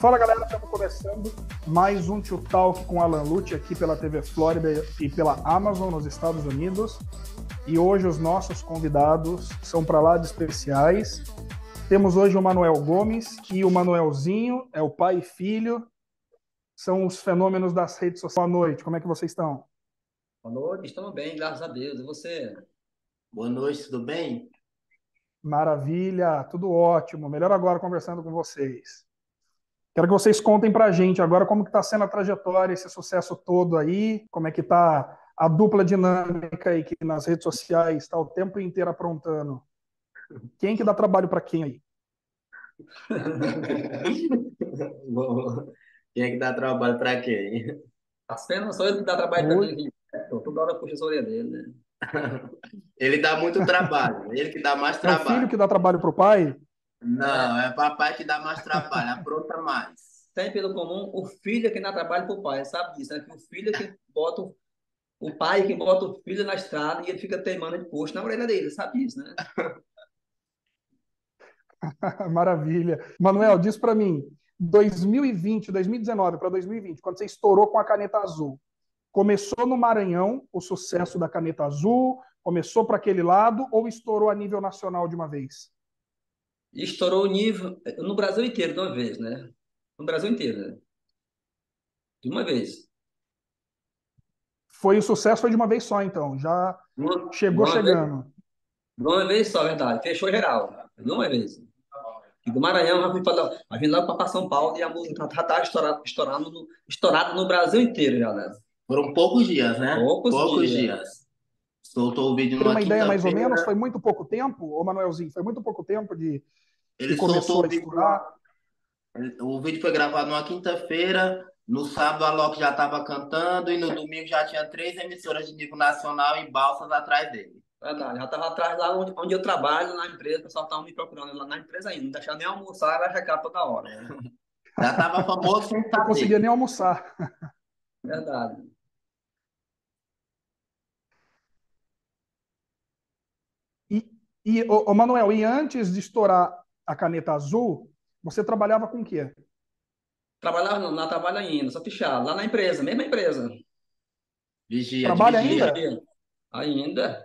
Fala galera, estamos começando mais um Tio Talk com Alan Lucci aqui pela TV Flórida e pela Amazon nos Estados Unidos. E hoje os nossos convidados são para lá de especiais. Temos hoje o Manoel Gomes e o Manuelzinho, é o pai e filho. São os fenômenos das redes sociais. Boa noite, como é que vocês estão? Boa noite, estamos bem, graças a Deus. E você? Boa noite, tudo bem? Maravilha, tudo ótimo. Melhor agora conversando com vocês. Quero que vocês contem pra gente agora como que tá sendo a trajetória, esse sucesso todo aí, como é que tá a dupla dinâmica aí que nas redes sociais está o tempo inteiro aprontando. Quem que dá trabalho para quem aí? Bom, quem é que dá trabalho para quem? Tá sendo só ele que dá trabalho para mim. Toda hora puxa a orelha dele, né? Ele dá muito trabalho, ele que dá mais trabalho. É o filho que dá trabalho pro pai? Não, é o papai que dá mais trabalho, apronta mais. Tem pelo comum, o filho é que dá trabalho pro pai, sabe disso, né? Que o filho é que bota o pai é que bota o filho na estrada e ele fica teimando de posto na orelha dele, sabe disso, né? Maravilha. Manuel, diz pra mim, 2019 para 2020, quando você estourou com a caneta azul, começou no Maranhão o sucesso da caneta azul? Começou para aquele lado ou estourou a nível nacional de uma vez? Estourou o nível no Brasil inteiro de uma vez, né? No Brasil inteiro, né? De uma vez. Foi o sucesso, foi de uma vez só, então. Já chegou chegando. De uma vez só, verdade. Fechou geral. De uma vez. E do Maranhão, já vim lá para São Paulo e a música já estava estourada no Brasil inteiro, já, né? Foram poucos dias, né? Poucos dias. Soltou o vídeo numa quinta-feira. Tem uma ideia mais ou menos? Foi muito pouco tempo, ô Manuelzinho? Foi muito pouco tempo de ele começou a estourar? O vídeo foi gravado numa quinta-feira, no sábado a Alok já estava cantando e no domingo já tinha 3 emissoras de nível nacional em Balsas atrás dele. Verdade, já estava atrás lá onde eu trabalho, na empresa, o pessoal estava me procurando lá na empresa ainda, não deixava nem almoçar, era checar toda hora. Já estava famoso sem saber. Não conseguia nem almoçar. Verdade. E, ô Manuel, e antes de estourar a caneta azul, você trabalhava com o quê? Trabalhava, não trabalho ainda, só fichado, lá na empresa, mesma empresa. Vigia, trabalha ainda? Ainda.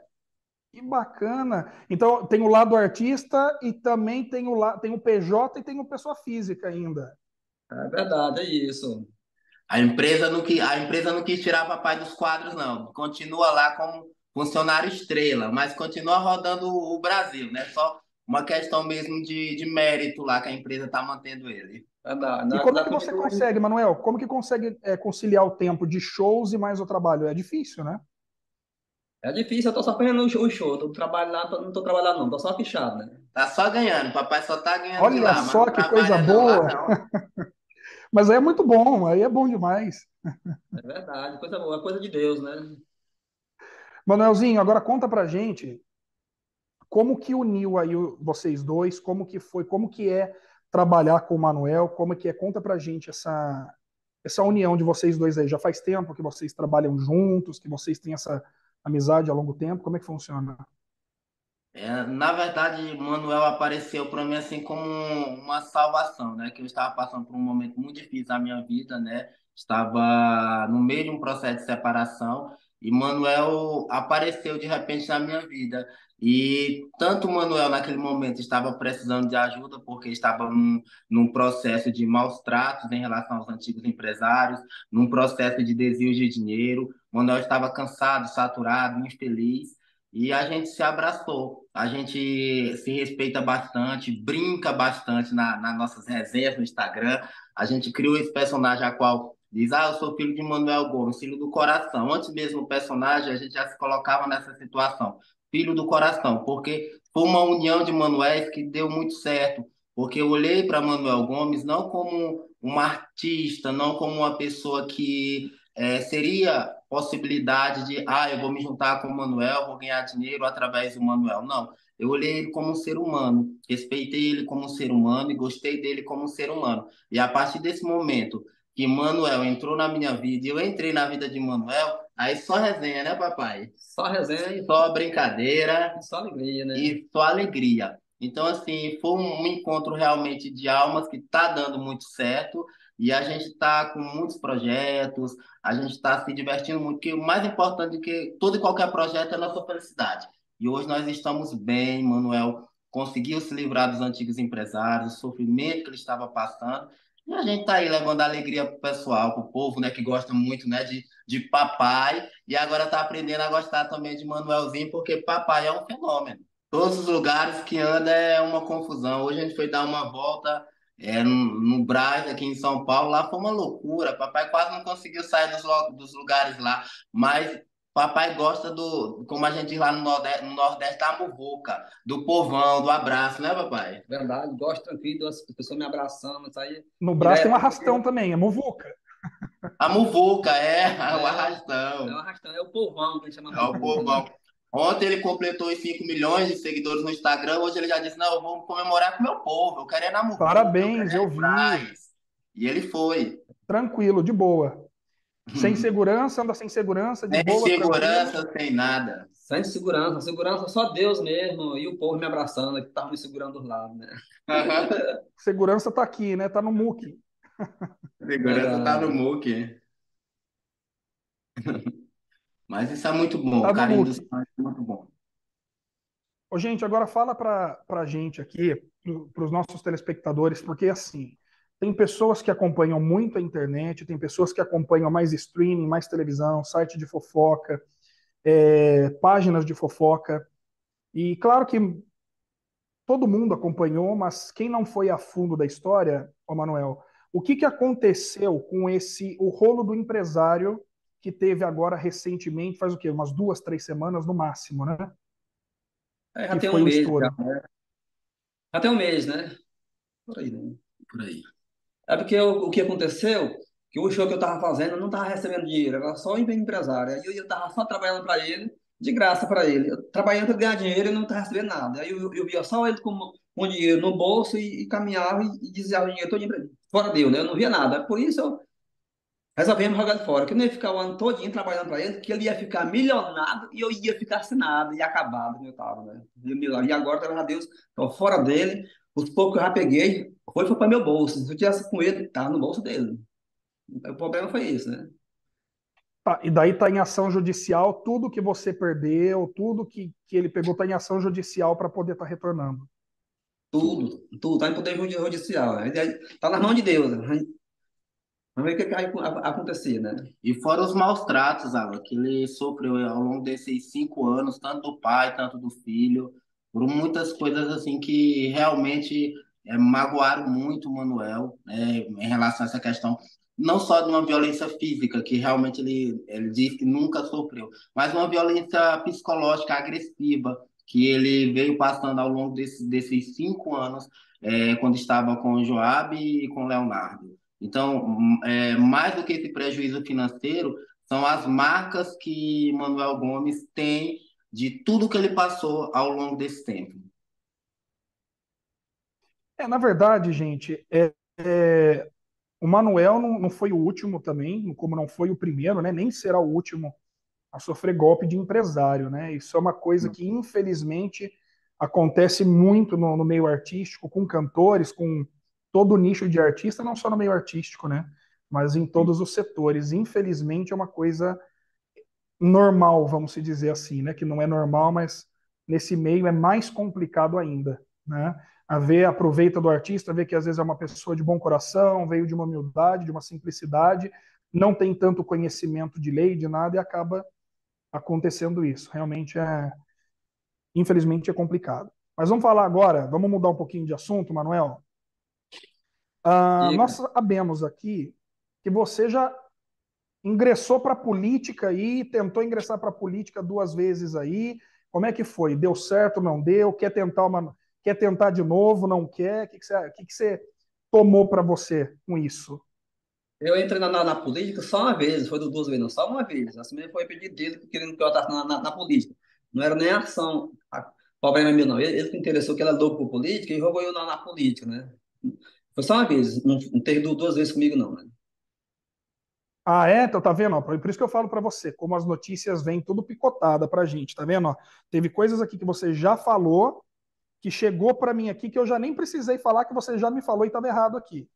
Que bacana. Então, tem o lado artista e também tem o PJ e tem o pessoa física ainda. É verdade, é isso. A empresa não quis tirar papai dos quadros, não. Continua lá como funcionário estrela, mas continua rodando o Brasil, né? Só uma questão mesmo de mérito lá que a empresa está mantendo ele. E como que você consegue, Manuel? Como que consegue conciliar o tempo de shows e mais o trabalho? É difícil, né? É difícil, eu tô só fazendo o show, tô trabalhando lá, não tô trabalhando não, tô só fichado, né? Tá só ganhando, papai só tá ganhando. Olha lá, só que coisa boa! Mas aí é muito bom, aí é bom demais. É verdade, coisa boa, é coisa de Deus, né? Manuelzinho, agora conta pra gente como que uniu aí vocês dois, como que foi, como que é trabalhar com o Manuel, como que é, conta pra gente essa união de vocês dois aí. Já faz tempo que vocês trabalham juntos, que vocês têm essa amizade a longo tempo, como é que funciona? Na verdade, Manuel apareceu para mim assim como uma salvação, né? Que eu estava passando por um momento muito difícil na minha vida, né? Estava no meio de um processo de separação e Manuel apareceu de repente na minha vida. E tanto Manuel naquele momento estava precisando de ajuda porque estava num processo de maus tratos em relação aos antigos empresários, num processo de desvio de dinheiro. Manuel estava cansado, saturado, infeliz. E a gente se abraçou, a gente se respeita bastante, brinca bastante nas nossas resenhas no Instagram. A gente criou esse personagem a qual diz, ah, eu sou filho de Manoel Gomes, filho do coração. Antes mesmo do personagem, a gente já se colocava nessa situação, filho do coração, porque foi uma união de Manoel que deu muito certo, porque eu olhei para Manoel Gomes não como um artista, não como uma pessoa que seria possibilidade de, eu vou me juntar com o Manuel, vou ganhar dinheiro através do Manuel. Não, eu olhei ele como um ser humano, respeitei ele como um ser humano e gostei dele como um ser humano. E a partir desse momento que Manuel entrou na minha vida e eu entrei na vida de Manuel, aí só resenha, né, papai? Só resenha. Só brincadeira. Só alegria, né? E só alegria. Então, assim, foi um encontro realmente de almas que está dando muito certo e a gente está com muitos projetos, a gente está se divertindo muito, porque o mais importante do que todo e qualquer projeto é a nossa felicidade. E hoje nós estamos bem, Manuel conseguiu se livrar dos antigos empresários, do sofrimento que ele estava passando, e a gente está aí levando alegria para o pessoal, para o povo, né, que gosta muito, né, de papai, e agora está aprendendo a gostar também de Manuelzinho, porque papai é um fenômeno. Todos os lugares que anda é uma confusão. Hoje a gente foi dar uma volta no Brás, aqui em São Paulo. Lá foi uma loucura. Papai quase não conseguiu sair dos lugares lá. Mas papai gosta do, como a gente diz lá no Nordeste, da muvuca, do povão, do abraço, né, papai? Verdade, gosto tranquilo, as pessoas me abraçando. Aí... No Brás tem um arrastão também, é muvuca. A muvuca, o arrastão. É o arrastão, é o povão que a gente chama. É o povão. Ontem ele completou os 5 milhões de seguidores no Instagram, hoje ele já disse, não, eu vou comemorar com o meu povo, eu quero ir na muvuca. Parabéns, eu vi. E ele foi. Tranquilo, de boa. Sem segurança, anda sem segurança, de boa. Sem segurança, sem nada. Sem segurança, segurança só Deus mesmo, e o povo me abraçando, que tava me segurando do lado, né? Segurança tá aqui, né? Tá no muque. Segurança tá no muque. Mas isso é muito bom, tá, o carinho dos pais é muito bom. Ô, gente, agora fala pra gente aqui, pros nossos telespectadores, porque assim, tem pessoas que acompanham muito a internet, tem pessoas que acompanham mais streaming, mais televisão, site de fofoca, páginas de fofoca, e claro que todo mundo acompanhou, mas quem não foi a fundo da história, ô Manuel, o que aconteceu com o rolo do empresário que teve agora recentemente, faz o quê? Umas 2, 3 semanas no máximo, né? Já tem um mês, né? Já tem um mês, né? Por aí, né? Por aí. É porque o que aconteceu, que o show que eu estava fazendo, eu não estava recebendo dinheiro, era só empresário. Aí eu estava só trabalhando para ele, de graça para ele. Eu trabalhando para ganhar dinheiro e não estava recebendo nada. Aí eu via só ele com dinheiro no bolso e caminhava e dizia o dinheiro todo fora dele, né? Eu não via nada. Por isso resolvemos jogar de fora, que eu não ia ficar o ano todinho trabalhando para ele, que ele ia ficar milionário e eu ia ficar sem nada e acabado, como eu estava, né? E agora, graças a Deus, estou fora dele. Os poucos que eu já peguei, foi para meu bolso. Se eu tivesse com ele, estava no bolso dele. O problema foi isso, né? Tá, e daí está em ação judicial, tudo que você perdeu, tudo que ele pegou está em ação judicial para poder estar retornando. Tudo, está em poder judicial. Está nas mãos de Deus, né? Vamos ver o que vai acontecer, né? E fora os maus tratos, Alan, que ele sofreu ao longo desses 5 anos, tanto do pai, tanto do filho, por muitas coisas assim que realmente magoaram muito o Manuel, né, em relação a essa questão, não só de uma violência física, que realmente ele diz que nunca sofreu, mas uma violência psicológica agressiva, que ele veio passando ao longo desses 5 anos, quando estava com o Joabe e com o Leonardo. Então, mais do que esse prejuízo financeiro, são as marcas que Manoel Gomes tem de tudo que ele passou ao longo desse tempo. Na verdade, gente, o Manuel não foi o último também, como não foi o primeiro, né, nem será o último a sofrer golpe de empresário, né? Isso é uma coisa que, infelizmente, acontece muito no meio artístico, com cantores, com todo o nicho de artista, não só no meio artístico, né? Mas em todos os setores. Infelizmente, é uma coisa normal, vamos se dizer assim, né? Que não é normal, mas nesse meio é mais complicado ainda, né? Aproveita do artista, vê que às vezes é uma pessoa de bom coração, veio de uma humildade, de uma simplicidade, não tem tanto conhecimento de lei, de nada, e acaba acontecendo isso. Realmente infelizmente, é complicado. Mas vamos falar agora, vamos mudar um pouquinho de assunto, Manuel? Nós sabemos aqui que você já ingressou para a política aí, tentou ingressar para a política 2 vezes aí. Como é que foi? Deu certo, não deu? Quer tentar de novo, não quer? O que você tomou para você com isso? Eu entrei na política só uma vez, foi 2 vezes, não, só uma vez. Assim mesmo foi pedir dele querendo que eu estivesse na política. Não era nem ação, problema meu não. Ele que interessou que ela deu para política e jogou eu na política, né? Foi só uma vez, não teve 2 vezes comigo não, né? Então tá vendo, ó, por isso que eu falo pra você, como as notícias vêm tudo picotada pra gente, tá vendo, ó? Teve coisas aqui que você já falou que chegou para mim aqui, que eu já nem precisei falar, que você já me falou e estava errado aqui.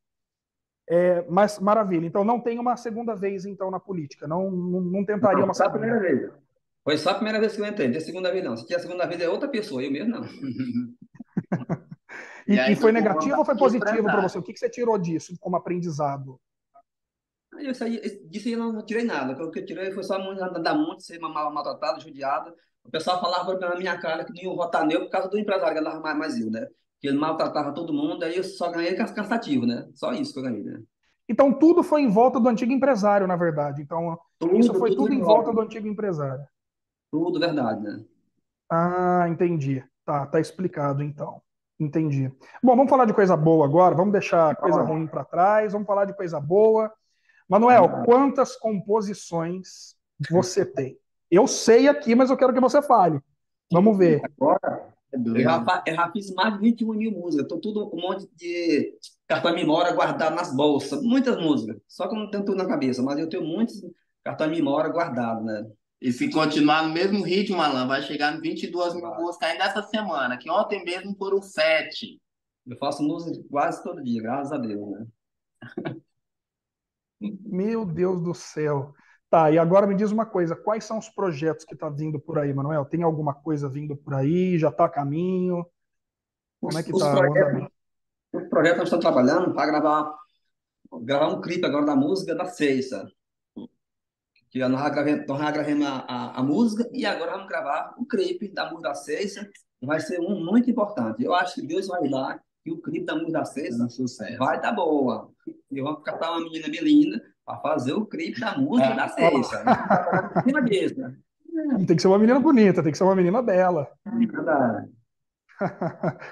É, mas maravilha. Então não tem uma segunda vez então na política. Não tentaria não, uma segunda primeira vez. Foi só a primeira vez que eu entrei, de segunda vez não. Se tiver a segunda vez é outra pessoa, eu mesmo não. e foi negativo ou foi positivo para você? O que você tirou disso como aprendizado? Disso eu não tirei nada. O que eu tirei foi só andar muito, ser maltratado, judiado. O pessoal falava na minha cara que não ia votar nele por causa do empresário que era mais eu, né? Que ele maltratava todo mundo, aí eu só ganhei cansativo, né? Só isso que eu ganhei, né? Então tudo foi em volta do antigo empresário, na verdade. Então isso foi tudo em volta do antigo empresário. Tudo, verdade, né? Ah, entendi. Tá explicado, então. Entendi. Bom, vamos falar de coisa boa agora, vamos deixar coisa ruim para trás, vamos falar de coisa boa. Manoel, quantas composições você tem? Eu sei aqui, mas eu quero que você fale. Vamos ver. Agora... Eu já fiz mais de 21 mil músicas. Estou tudo um monte de cartão de memória guardado nas bolsas. Muitas músicas. Só que eu não tenho tudo na cabeça, mas eu tenho muitos cartão de memória guardado, né? E se continuar no mesmo ritmo, Alan, vai chegar em 22 mil músicas ainda essa semana, que ontem mesmo foram 7. Eu faço música quase todo dia, graças a Deus, né? Meu Deus do céu. Tá, e agora me diz uma coisa, quais são os projetos que tá vindo por aí, Manoel? Tem alguma coisa vindo por aí? Já tá a caminho? Como é que tá? Os projetos nós estamos trabalhando para gravar um clipe agora da música da sexta. Que nós já gravamos a música e agora vamos gravar um clipe da música da sexta. Vai ser um muito importante. Eu acho que Deus vai lá e o clipe da música da sexta vai dar boa. Eu vou catar uma menina bem linda para fazer o clipe da música da sexta. Tem que ser uma menina bonita, tem que ser uma menina bela.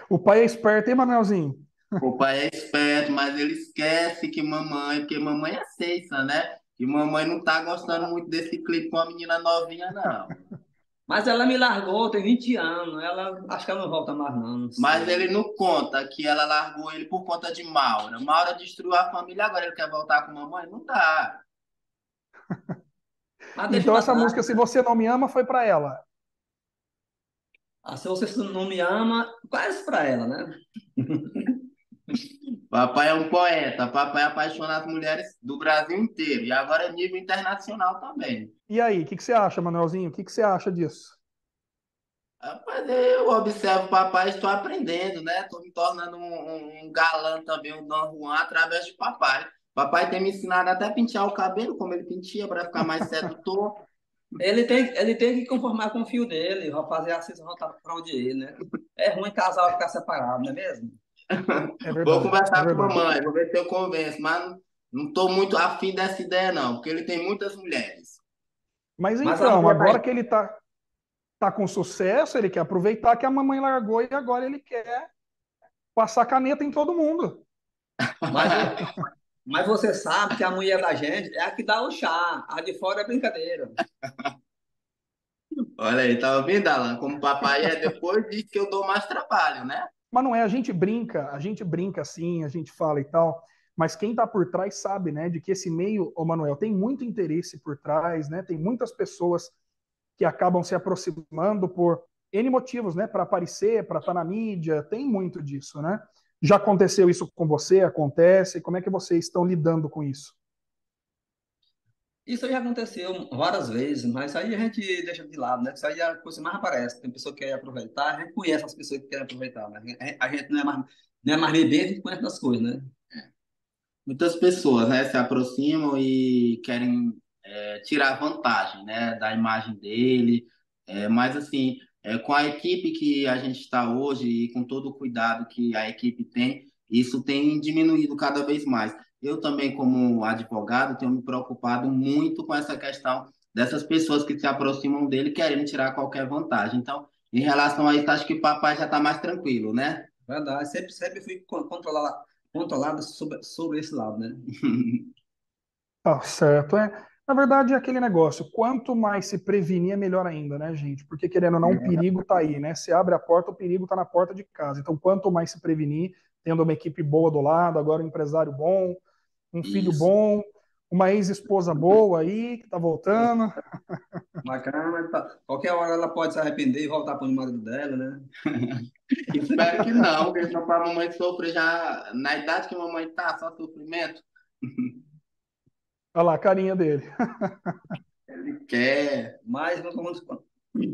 O pai é esperto, hein, Manuelzinho? O pai é esperto, mas ele esquece que mamãe, porque mamãe é sexta, né? E mamãe não tá gostando muito desse clipe com a menina novinha, não. Mas ela me largou, tem 20 anos, ela, acho que ela não volta mais, não. Mas ele não conta que ela largou ele por conta de Maura. Maura destruiu a família, agora ele quer voltar com a mamãe? Não dá. Então essa música, Se Você Não Me Ama, foi pra ela? Ah, Se Você Não Me Ama, quase pra ela, né? Papai é um poeta, papai é apaixonado por mulheres do Brasil inteiro, e agora é nível internacional também. E aí, o que você acha, Manuelzinho? O que você acha disso? Rapaz, eu observo o papai, estou aprendendo, né? Estou me tornando um galã também, um Don Juan, através de papai. Papai tem me ensinado até a pentear o cabelo, como ele pentia, para ficar mais sedutor. Ele tem que conformar com o fio dele, rapaziada, vocês vão estar para onde ir, né? É ruim casal ficar separado, não é mesmo? É verdade, vou conversar com a mamãe, vou ver se eu convenço, mas não estou muito afim dessa ideia, não, porque ele tem muitas mulheres. Mas então, agora que ele tá com sucesso, ele quer aproveitar que a mamãe largou e agora ele quer passar caneta em todo mundo. Mas você sabe que a mulher da gente é a que dá o chá, a de fora é brincadeira. Olha aí, tá ouvindo, Alan? Como papai é, depois diz que eu dou mais trabalho, né? Mas não é, a gente brinca assim, a gente fala e tal, mas quem tá por trás sabe, né, de que esse meio, ô Manoel, tem muito interesse por trás, né, tem muitas pessoas que acabam se aproximando por N motivos, né, para aparecer, para estar na mídia, tem muito disso, né? Já aconteceu isso com você? Acontece? Como é que vocês estão lidando com isso? Isso já aconteceu várias vezes, mas aí a gente deixa de lado, né? Isso aí é a coisa que mais aparece. Tem pessoa que quer aproveitar, a gente conhece as pessoas que querem aproveitar, né? A gente não é mais bebê, a gente conhece as coisas, né? Muitas pessoas, né, se aproximam e querem tirar vantagem, né, da imagem dele, mas assim, com a equipe que a gente está hoje e com todo o cuidado que a equipe tem, isso tem diminuído cada vez mais. Eu também, como advogado, tenho me preocupado muito com essa questão dessas pessoas que se aproximam dele querendo tirar qualquer vantagem. Então, em relação a isso, acho que o papai já está mais tranquilo, né? Verdade. Sempre fui controlado sobre esse lado, né? Tá certo. Na verdade, é aquele negócio. Quanto mais se prevenir, é melhor ainda, né, gente? Porque, querendo ou não, o perigo está aí, né? Se abre a porta, o perigo está na porta de casa. Então, quanto mais se prevenir, tendo uma equipe boa do lado, agora um empresário bom, um filho bom, uma ex-esposa boa aí, que tá voltando. Bacana, tá. Qualquer hora ela pode se arrepender e voltar para o marido dela, né? Espero que não, porque senão a mamãe sofre já, na idade que a mamãe tá, só sofrimento. Olha lá a carinha dele. Ele quer, mas não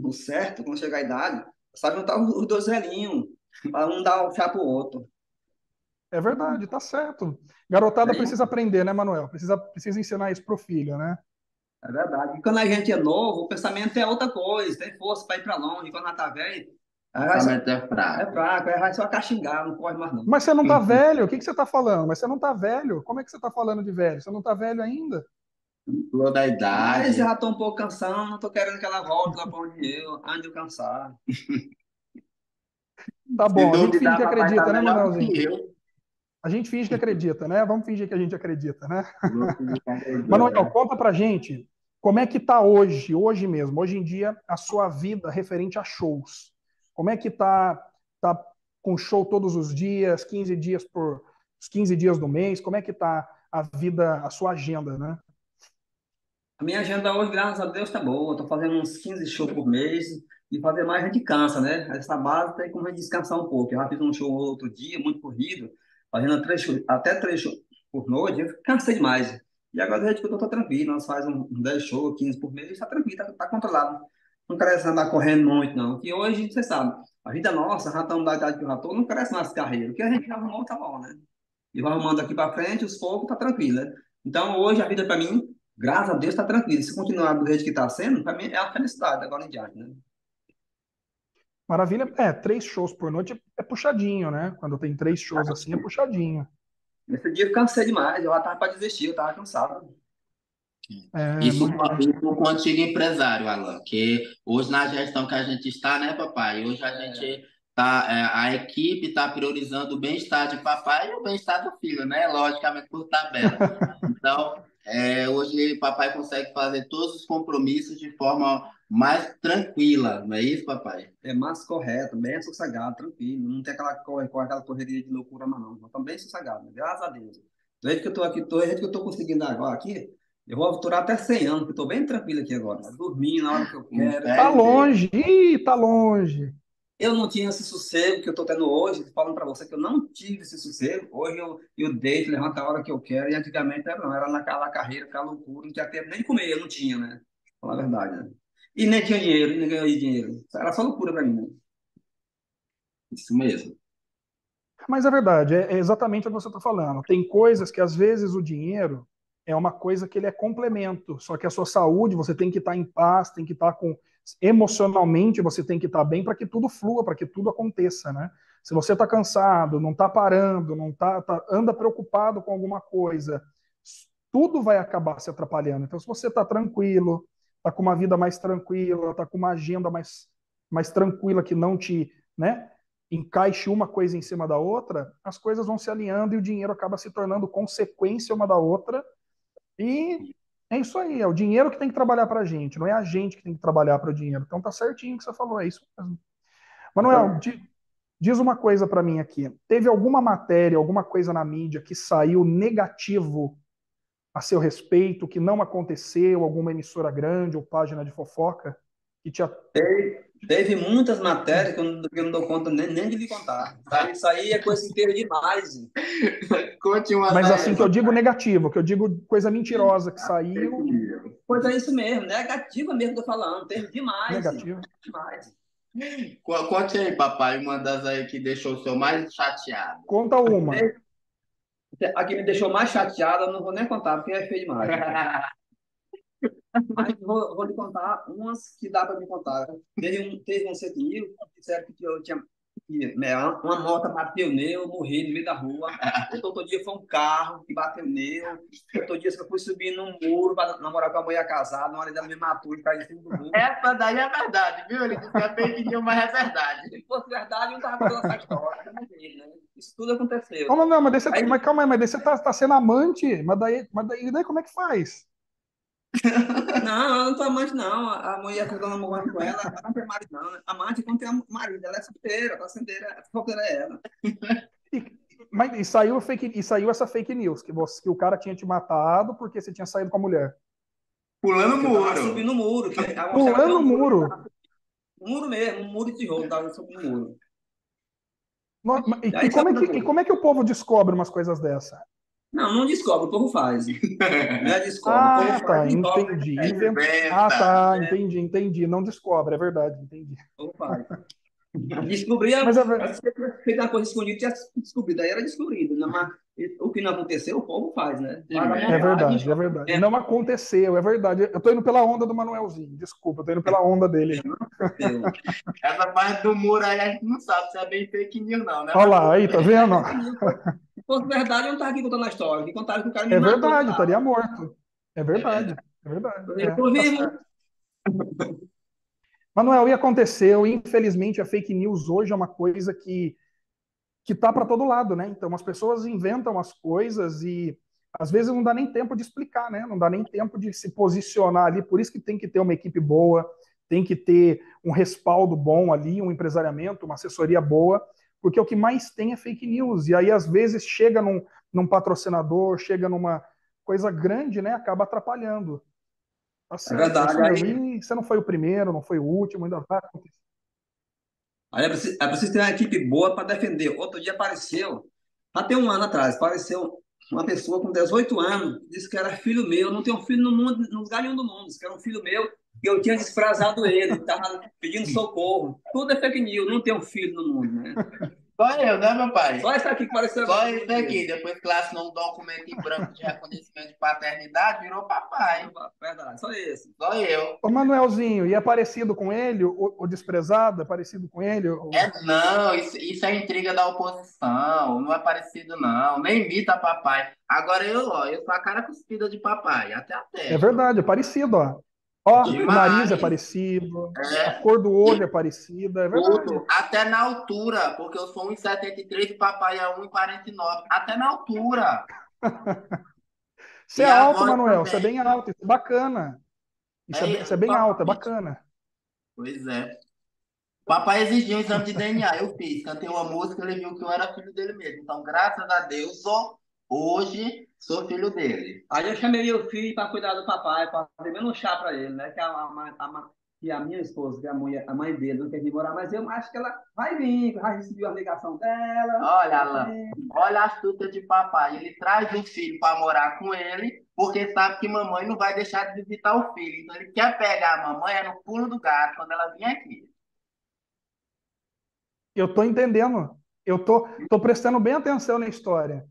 o certo, quando chegar a idade, sabe juntar os dois velhinhos, para um dar um chá pro outro. É verdade, tá certo. Garotada precisa aprender, né, Manuel? Precisa ensinar isso pro filho, né? É verdade. E quando a gente é novo, o pensamento é outra coisa, tem força para ir para longe. Quando ela tá velho, o pensamento é fraco. É fraco, aí vai só caxingar, não corre mais não. Mas você não tá velho, o que você tá falando? Mas você não tá velho, como é que você tá falando de velho? Você não tá velho ainda? Flor da idade. Mas eu já tô um pouco cansado, não tô querendo que ela volte lá pra onde eu ando cansado. Tá bom, a gente finge que acredita, né, Manuelzinho? A gente finge que acredita, né? Vamos fingir que a gente acredita, né? Manuel, conta pra gente como é que tá hoje mesmo, hoje em dia, a sua vida referente a shows. Como é que tá com show todos os dias, 15 dias por 15 dias do mês? Como é que tá a vida, a sua agenda, né? A minha agenda hoje, graças a Deus, tá boa. Estou fazendo uns 15 shows por mês. E fazer mais a gente cansa, né? Essa base tem como a gente descansar um pouco. Eu já fiz um show outro dia, muito corrido, fazendo até três shows por noite. Eu cansei demais. E agora a gente está tranquilo. Nós fazemos 10 shows, 15 por mês. Está tranquilo, está controlado. Não cresce andar correndo muito, não. E hoje, você sabe, a vida nossa, já estamos da idade que eu já estou, não cresce mais carreira. O que a gente já arrumou, tá bom, né? E vai arrumando aqui para frente, os fogos, tá tranquilo, né? Então, hoje, a vida para mim, graças a Deus, está tranquilo. Se continuar do jeito que está sendo, para mim é a felicidade agora em diante, né? Maravilha. É, 3 shows por noite é puxadinho, né? Quando tem 3 shows assim, é puxadinho. Nesse dia eu cansei demais. Eu já estava para desistir, eu estava cansado. É, isso com o antigo empresário, Alan, que hoje na gestão que a gente está, né, papai? Hoje a gente tá, a equipe está priorizando o bem-estar de papai e o bem-estar do filho, né? Logicamente, por tabela. Então... hoje papai consegue fazer todos os compromissos de forma mais tranquila, não é isso, papai? É mais correto, bem sossegado, tranquilo. Não tem aquela correria de loucura, mas não. Estou bem sossegado, né? Graças a Deus. Do jeito que eu estou aqui, do jeito que eu estou conseguindo agora aqui, eu vou durar até 100 anos, porque estou bem tranquilo aqui agora. Dormindo na hora que eu quero. Tá longe, tá longe. Eu não tinha esse sossego que eu estou tendo hoje, falando para você que eu não tive esse sossego. Hoje eu deito, levanto a hora que eu quero, e antigamente era, não, era naquela carreira, aquela loucura, não tinha tempo nem comer, eu não tinha, né? Falar a verdade, né? E nem tinha dinheiro, e nem ganhei dinheiro. Era só loucura para mim, né? Isso mesmo. Mas é verdade, é exatamente o que você está falando. Tem coisas que às vezes o dinheiro é uma coisa que ele é complemento, só que a sua saúde, você tem que estar em paz, tem que estar com... emocionalmente você tem que estar bem para que tudo flua, para que tudo aconteça, né? Se você está cansado, não está parando, não anda preocupado com alguma coisa, tudo vai acabar se atrapalhando. Então, se você está tranquilo, está com uma vida mais tranquila, está com uma agenda mais tranquila que não te, né, encaixe uma coisa em cima da outra, as coisas vão se alinhando e o dinheiro acaba se tornando consequência uma da outra. E é isso aí, é o dinheiro que tem que trabalhar para a gente, não é a gente que tem que trabalhar para o dinheiro. Então tá certinho o que você falou, é isso mesmo. Manuel, diz uma coisa para mim aqui. Teve alguma matéria, alguma coisa na mídia que saiu negativo a seu respeito, que não aconteceu, alguma emissora grande ou página de fofoca? Que te... Teve muitas matérias que eu não dou conta nem de lhe contar. Tá? Isso aí é coisa inteira demais. Conte uma. Mas assim, que eu digo negativo, que eu digo coisa mentirosa que saiu. Pois é, isso mesmo, negativa mesmo que eu tô falando. Teve demais. Negativo. Demais. Conte aí, papai, uma das aí que deixou o seu mais chateado. Conta uma. A que me deixou mais chateado, eu não vou nem contar, porque é feio demais. Mas vou lhe contar umas que dá para me contar. Teve um CTI, disseram que eu tinha uma moto bateu neu, morri no meio da rua. Outro dia foi um carro que bateu neu. Outro dia eu fui subir num muro para namorar com a mulher casada. Na hora dela me matou e caiu em cima do muro. Essa daí é verdade, viu? Ele disse que é fake news, mas é verdade. Se fosse verdade, eu não estava contando essa história. Né? Isso tudo aconteceu. Como não? Mas, aí, mas calma aí, mas daí você está sendo amante? Mas daí como é que faz? Não, eu não tô amante, não. A mulher que eu tô namorando com ela, ela não tem marido, não. Amante quando tem marido, ela é solteira, ela é ela. E, Mas e saiu essa fake news, que o cara tinha te matado porque você tinha saído com a mulher. Pulando o muro. Subindo o muro. Pulando o muro. Muro mesmo, um muro de tijolo, tava subindo o muro. E como é que o povo descobre umas coisas dessa? Não, não descobre, o povo faz. Já descobre. Ah, tá, entendi. Ah, tá, entendi. Não descobre, é verdade, entendi. O povo faz. Descobria, mas fez uma coisa escondida, tinha descobrido, aí era descobrido, né? Mas o que não aconteceu, o povo faz, né? É verdade. É. Não aconteceu, é verdade. Eu tô indo pela onda do Manuelzinho, desculpa, eu tô indo pela onda dele. Essa parte do muro aí a gente não sabe se é bem fake news, não, né? Olha lá, aí, tá vendo? Se fosse verdade, eu não tava aqui contando a história, que contaram que o cara me matou. É verdade, estaria morto. É verdade. Inclusive. Manoel, e aconteceu, infelizmente, a fake news hoje é uma coisa que tá para todo lado, né? Então, as pessoas inventam as coisas e, às vezes, não dá nem tempo de explicar, né? Não dá nem tempo de se posicionar ali, por isso que tem que ter uma equipe boa, tem que ter um respaldo bom ali, um empresariamento, uma assessoria boa, porque o que mais tem é fake news. E aí, às vezes, chega num patrocinador, chega numa coisa grande, né? Acaba atrapalhando. Assim, é verdade, aí você não foi o primeiro, não foi o último, ainda vai acontecer. Aí é preciso ter uma equipe boa para defender. Outro dia apareceu, até um ano atrás, apareceu uma pessoa com 18 anos, disse que era filho meu, não tem um filho no mundo, no lugar nenhum do mundo, disse que era um filho meu, e eu tinha desprezado ele, estava pedindo socorro. Tudo é fake news, não tem um filho no mundo, né? Só eu, né, meu pai? Só isso aqui que pareceu. Só isso daqui. Depois que lá assinou um documento em branco de reconhecimento de paternidade, virou papai. Verdade, só isso. Só eu. Ô, Manuelzinho, e é parecido com ele? O desprezado é parecido com ele? Ou... É, não. Isso é intriga da oposição. Não é parecido, não. Nem imita papai. Agora eu sou a cara cuspida de papai. Até a testa. É verdade, é parecido, ó. Ó, o nariz é parecido, a cor do olho é parecida, é verdade. Tudo. Até na altura, porque eu sou 1,73 e papai é 1,49. Até na altura. Você é alto, Manoel, você é bem alto, isso é bacana. Você é bem alto, é bacana. Pois é. Papai exigiu um exame de DNA, eu fiz, cantei uma música, ele viu que eu era filho dele mesmo. Então, graças a Deus, hoje sou filho dele. Aí eu chamei meu filho para cuidar do papai, para fazer menos chá para ele, né? Que a minha esposa, que é a mãe dele, não quer vir morar, mas eu acho que ela vai vir, já recebeu a ligação dela. Olha, Alan, olha a astúcia de papai. Ele traz o filho para morar com ele, porque sabe que mamãe não vai deixar de visitar o filho. Então ele quer pegar a mamãe no pulo do gato quando ela vir aqui. Eu tô entendendo. Eu tô prestando bem atenção na história.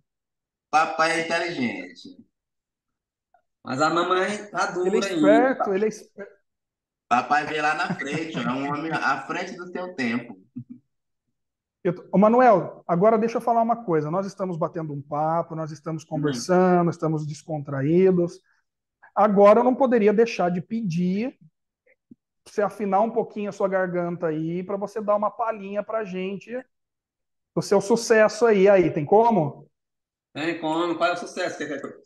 Papai é inteligente. Mas a mamãe tá dura ainda. Ele é esperto. Papai vê lá na frente, é um homem à frente do seu tempo. Ô, Manoel, agora deixa eu falar uma coisa. Nós estamos batendo um papo, nós estamos conversando, estamos descontraídos. Agora eu não poderia deixar de pedir pra você afinar um pouquinho a sua garganta aí, para você dar uma palhinha pra gente do seu sucesso aí. Aí, tem como? Vem com, qual é o sucesso?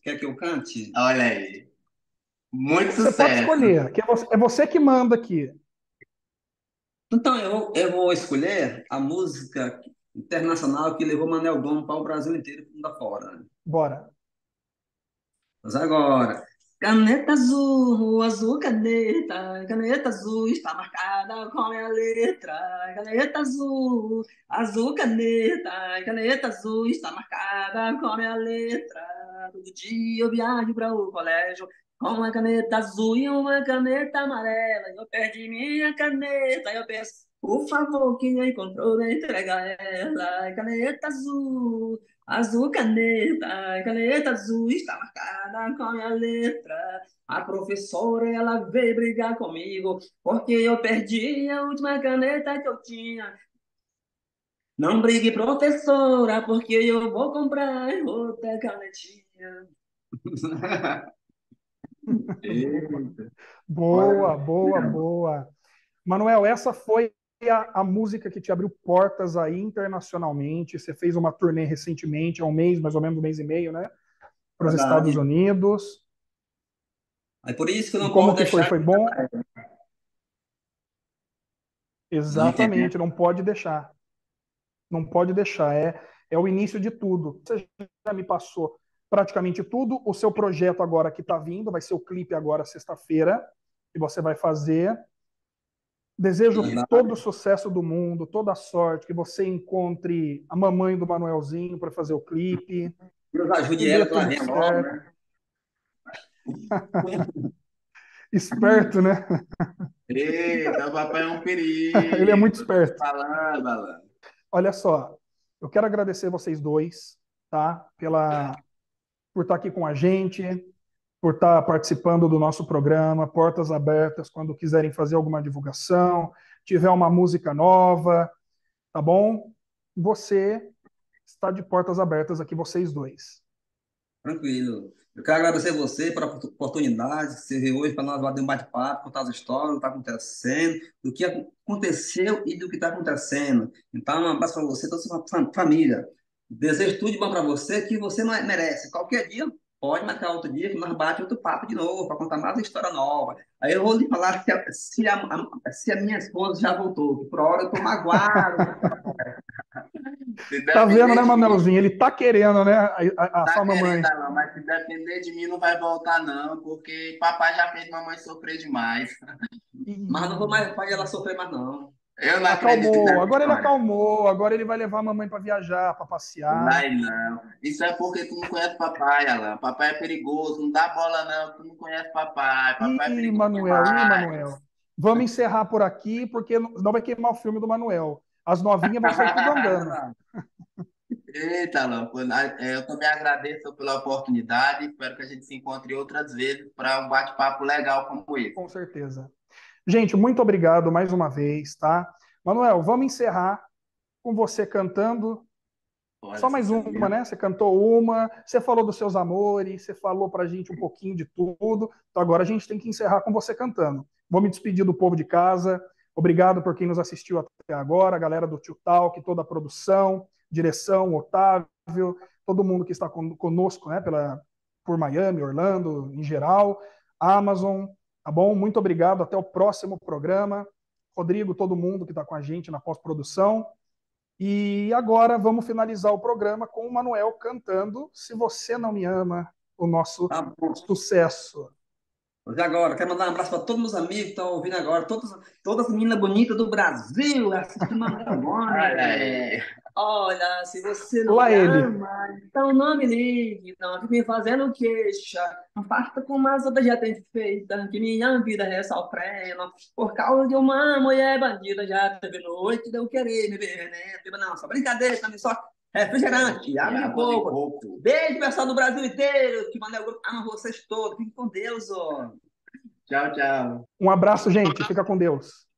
Quer que eu cante? Olha aí. Muito sucesso. Você pode escolher, que é você que manda aqui. Então, eu vou escolher a música internacional que levou Manoel Gomes para o Brasil inteiro e mundo fora. Bora. Mas agora. Caneta azul, caneta azul está marcada com a minha letra. Caneta azul, caneta azul está marcada com a minha letra. Todo dia eu viajo para o colégio com uma caneta azul e uma caneta amarela. Eu perdi minha caneta, eu peço, por favor, quem a encontrou, me entrega ela. Caneta azul. Azul caneta azul está marcada com a minha letra. A professora, ela veio brigar comigo porque eu perdi a última caneta que eu tinha. Não brigue, professora, porque eu vou comprar outra canetinha. Boa. Manoel, essa foi a música que te abriu portas aí internacionalmente. Você fez uma turnê recentemente, há um mês, mais ou menos um mês e meio, né? Para os Estados Unidos. É por isso que eu não posso deixar... Foi bom? Exatamente, não pode deixar. Não pode deixar, é o início de tudo. Você já me passou praticamente tudo. O seu projeto agora que está vindo, vai ser o clipe agora sexta-feira, que você vai fazer. Desejo todo o sucesso do mundo, toda a sorte, que você encontre a mamãe do Manuelzinho para fazer o clipe. Deus ajude ela, que ela renova, né? Esperto, né? Eita, o papai é um perigo. Ele é muito esperto. Falando, falando. Olha só, eu quero agradecer vocês dois, tá? Por estar aqui com a gente, por estar participando do nosso programa, portas abertas quando quiserem fazer alguma divulgação, tiver uma música nova, tá bom? Você está de portas abertas aqui, vocês dois. Tranquilo. Eu quero agradecer você pela oportunidade que você veio hoje para nós bater um bate-papo, contar as histórias, do que está acontecendo, do que aconteceu e do que está acontecendo. Então, um abraço para você, toda a sua família. Desejo tudo de bom para você, que você merece. Qualquer dia, pode marcar outro dia, que nós bate outro papo de novo, para contar mais história nova. Aí eu vou lhe falar se a minha esposa já voltou, que por hora eu estou magoado. Tá vendo, né, Manuelzinho? Ele tá querendo, né? A sua mamãe. Não, mas se depender de mim, não vai voltar, não, porque papai já fez mamãe sofrer demais. Mas não vou mais fazer ela sofrer mais, não. Eu não acredito. Agora ele acalmou, agora ele vai levar a mamãe pra viajar, pra passear. Vai não. Isso é porque tu não conhece papai, Alan. Papai é perigoso, não dá bola, não. Tu não conhece papai. Papai é perigoso. Manuel. Vamos encerrar por aqui, porque não vai queimar o filme do Manuel. As novinhas vão sair tudo andando. Eita, Alan, eu também agradeço pela oportunidade. Espero que a gente se encontre outras vezes para um bate-papo legal como esse. Com certeza. Gente, muito obrigado mais uma vez, tá? Manuel, vamos encerrar com você cantando. Pode só mais uma, mesmo, né? Você cantou uma, você falou dos seus amores, você falou pra gente um pouquinho de tudo. Então agora a gente tem que encerrar com você cantando. Vou me despedir do povo de casa. Obrigado por quem nos assistiu até agora, a galera do Tio Talk, toda a produção, direção, Otávio, todo mundo que está conosco, né, por Miami, Orlando, em geral, Amazon, tá bom? Muito obrigado, até o próximo programa. Rodrigo, todo mundo que está com a gente na pós-produção. E agora vamos finalizar o programa com o Manuel cantando Se Você Não Me Ama, o nosso sucesso. E agora, quero mandar um abraço para todos meus amigos que estão ouvindo agora, todas as meninas bonitas do Brasil assistindo agora. Olha, se você não me ama, então não me ligue, não fique me fazendo queixa. Não parta com mais outra já tem feita, que minha vida é sofrendo. Por causa de uma mulher bandida, já teve noite de eu querer me ver, né? Não, só brincadeira, também só refrigerante, água de coco. Beijo, pessoal do Brasil inteiro, que Manoel Gomes ama vocês todos. Fiquem com Deus, ó. Tchau, tchau. Um abraço, gente. Fica com Deus.